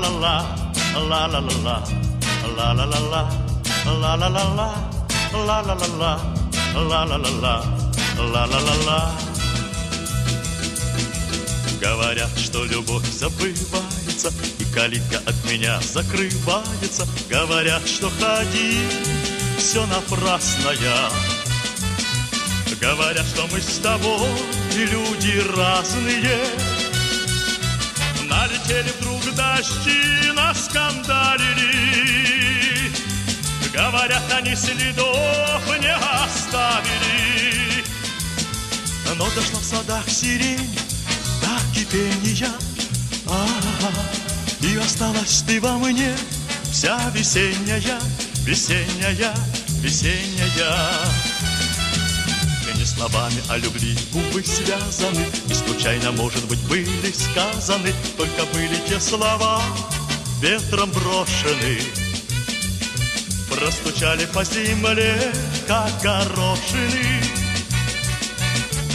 ла-ла-ла-ла. Говорят, что любовь забывается, и калитка от меня закрывается. Говорят, что ходи, все напрасно я. Говорят, что мы с тобой люди разные. Налетели вдруг дожди, наскандалили. Говорят, они следов не оставили. Но дошла в садах сирень до кипения, и осталась ты во мне вся весенняя, весенняя, весенняя. Словами о любви губы связаны, и случайно, может быть, были сказаны, только были те слова ветром брошены. Простучали по земле, как горошины.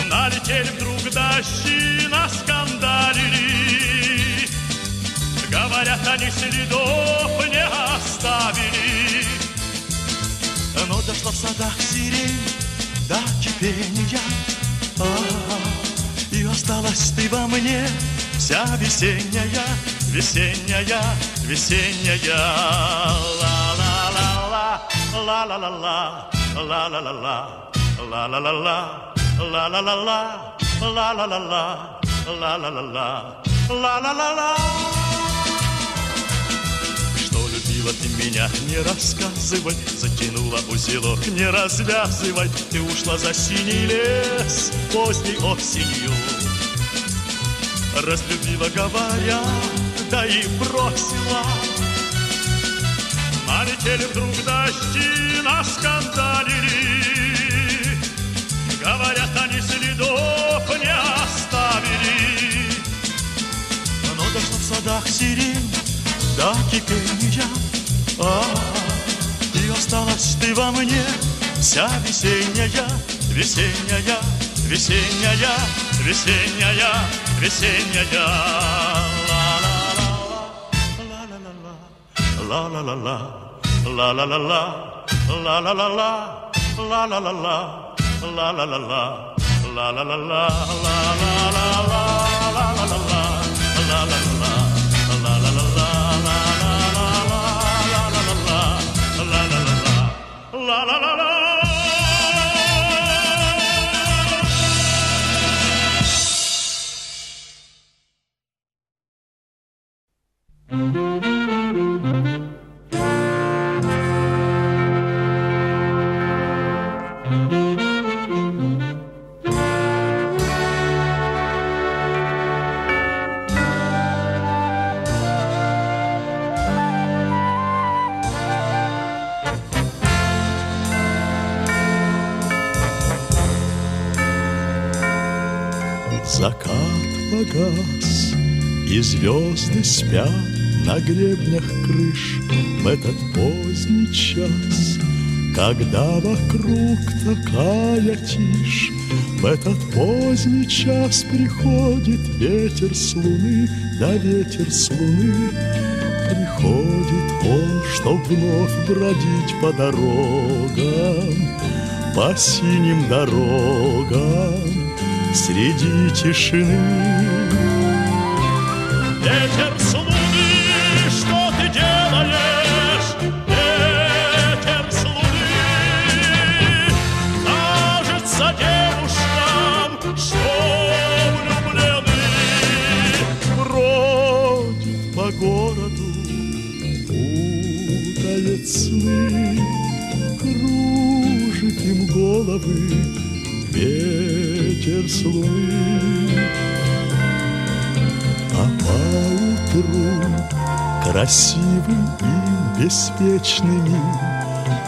Налетели вдруг дожди, наскандалили. Говорят, они следов не оставили. Но дошла в садах сирень до кипения, и осталась ты во мне вся весенняя, весенняя, весенняя. Ла-ла-ла-ла, ла-ла-ла-ла, ла-ла-ла-ла, ла-ла-ла-ла, ла-ла-ла-ла, ла-ла-ла-ла, ла-ла-ла-ла, ла-ла-ла-ла. Ты меня не рассказывай, затянула узелок, не развязывай. Ты ушла за синий лес поздней осенью, разлюбила, говоря, да и бросила. Налетели вдруг дожди, наскандалили. Говорят, они следов не оставили. Но дошла в садах сирень до кипения, и осталась ты во мне вся весенняя, весенняя, весенняя, весенняя, весенняя. Ла-ла-ла-ла, ла-ла-ла-ла, ла-ла-ла-ла, ла-ла-ла-ла, ла-ла-ла-ла, ла-ла-ла-ла, ла-ла-ла-ла. И звезды спят на гребнях крыш в этот поздний час, когда вокруг такая тишь. В этот поздний час приходит ветер с луны, да ветер с луны. Приходит он, чтоб вновь бродить по дорогам, по синим дорогам. Среди тишины. Ветер с луны, что ты делаешь? Ветер с луны, кажется девушкам, что влюблены. Бродит по городу, путает сны, кружит им головы. Ветер с луны. А поутру красивым и беспечными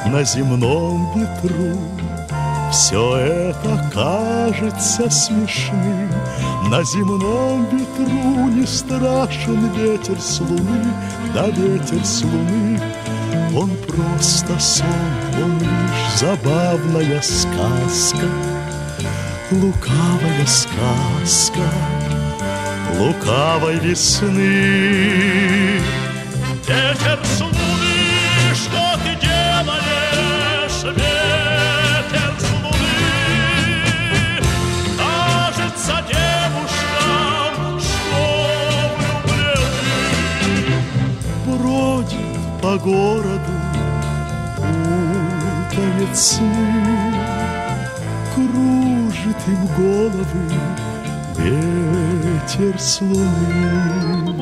на земном ветру все это кажется смешным. На земном ветру не страшен ветер с луны, да ветер с луны. Он просто сон, он лишь забавная сказка. Лукавая сказка лукавой весны. Ветер с луны, что ты делаешь? Ветер с луны, кажется девушкам, что влюблен ты. Бродит по городу путаницы, кружит им головы ветер с луны.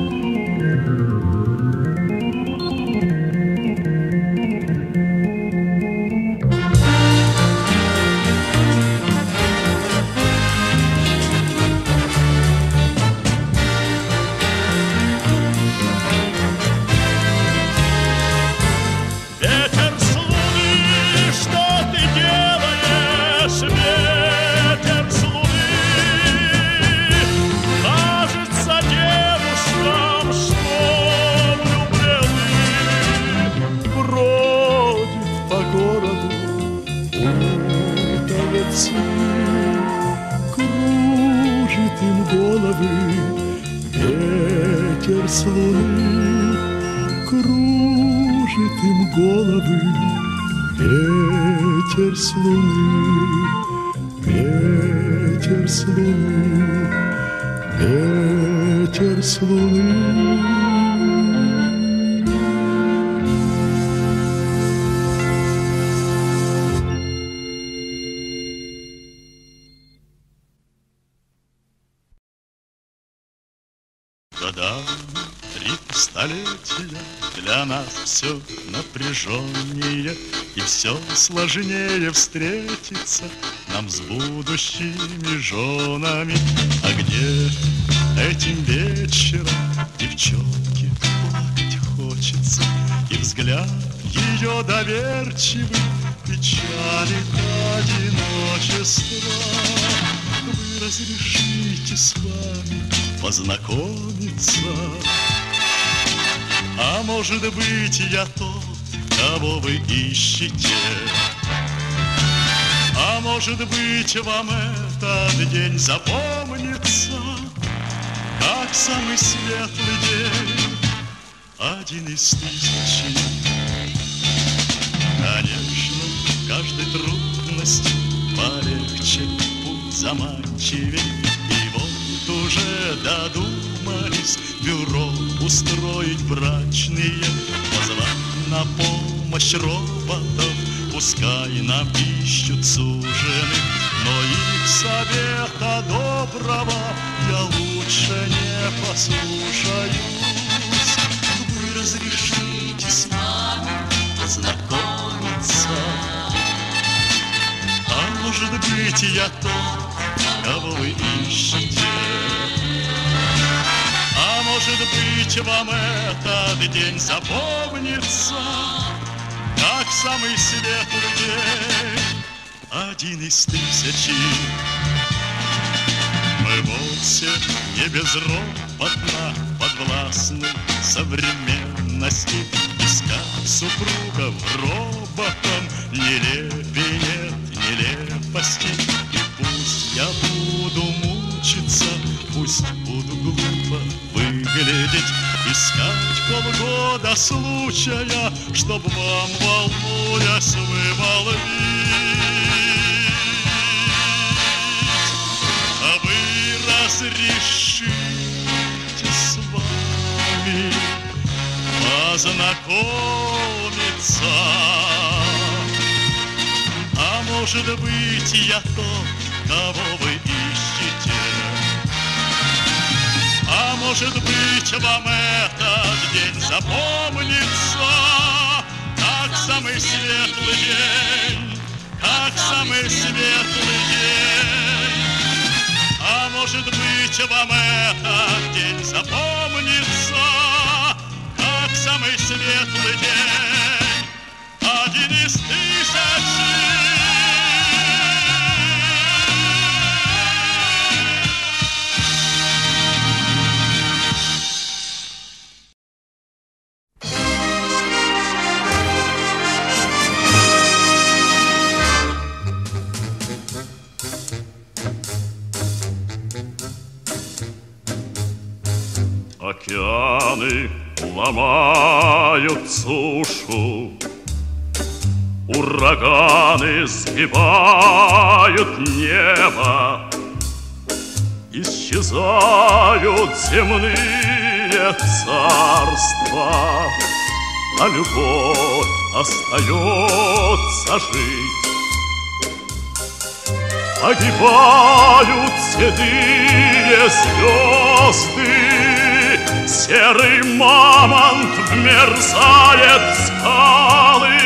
Кружит им головы ветер с луны, кружит им головы ветер с луны, ветер с луны, ветер с луны. Года 300-летия для нас все напряженнее, и все сложнее встретиться нам с будущими женами. А где этим вечером девчонке плакать хочется, и взгляд ее доверчивый печалит одиночество. Вы разрешите с вами познакомиться, а может быть, я тот, кого вы ищете, а может быть, вам этот день запомнится, как самый светлый день, один из тысячи. Конечно, в каждой трудности полегче, путь заманчивее. Уже додумались бюро устроить брачные, позвать на помощь роботов, пускай нам ищут суженых, но их совета доброго я лучше не послушаюсь. Вы разрешите с нами познакомиться, а может быть, я тот, кого вы ищете, а может быть, вам этот день запомнится, как самый светлый день, один из тысячи. Мы вовсе не безропотно подвластны современности, искать супругов роботом нелепее нет нелепости. Я буду мучиться, пусть буду глупо выглядеть, искать полгода случая, чтоб вам, волнуясь, вымолвить. А вы разрешите с вами познакомиться, а может быть, я тот, кого вы ищете, а может быть, вам этот день запомнится, как самый светлый день, как самый светлый день, а может быть, вам этот день запомнится, как самый светлый день, один из тысячи. Океаны ломают сушу, ураганы сгибают небо, исчезают земные царства, а любовь остается жить. Погибают седые звезды, серый мамонт вмерзает в скалы,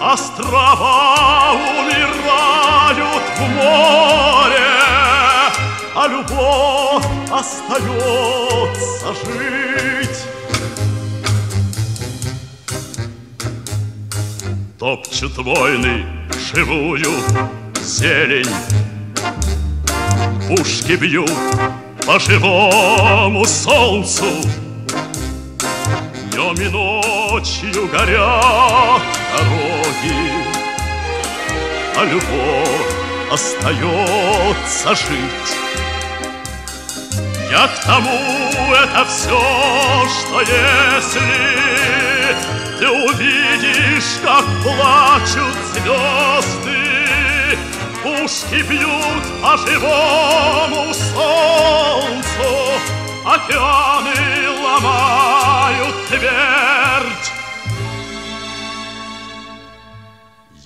острова умирают в море, а любовь остается жить. Топчут войны живую зелень, пушки бьют по живому солнцу, днем и ночью горят дороги, а любовь остается жить. Я к тому, это все, что если ты увидишь, как плачут звезды, пушки бьют по живому солнцу, океаны ломают твердь.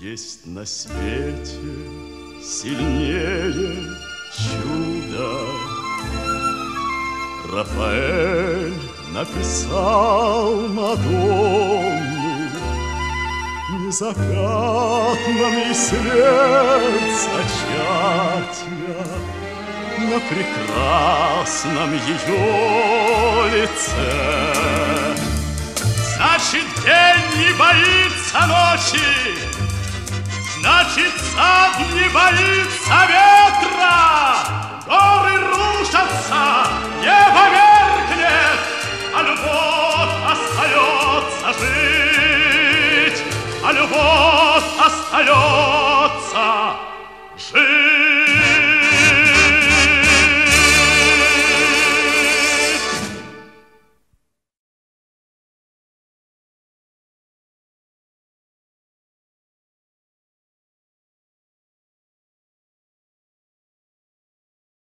Есть на свете сильнее чудо. Рафаэль написал Мадонну, незакатном и след зачатия на прекрасном ее лице. Значит, день не боится ночи, значит, сад не боится ветра, горы рушатся, небо меркнет, а любовь остается жить, а любовь.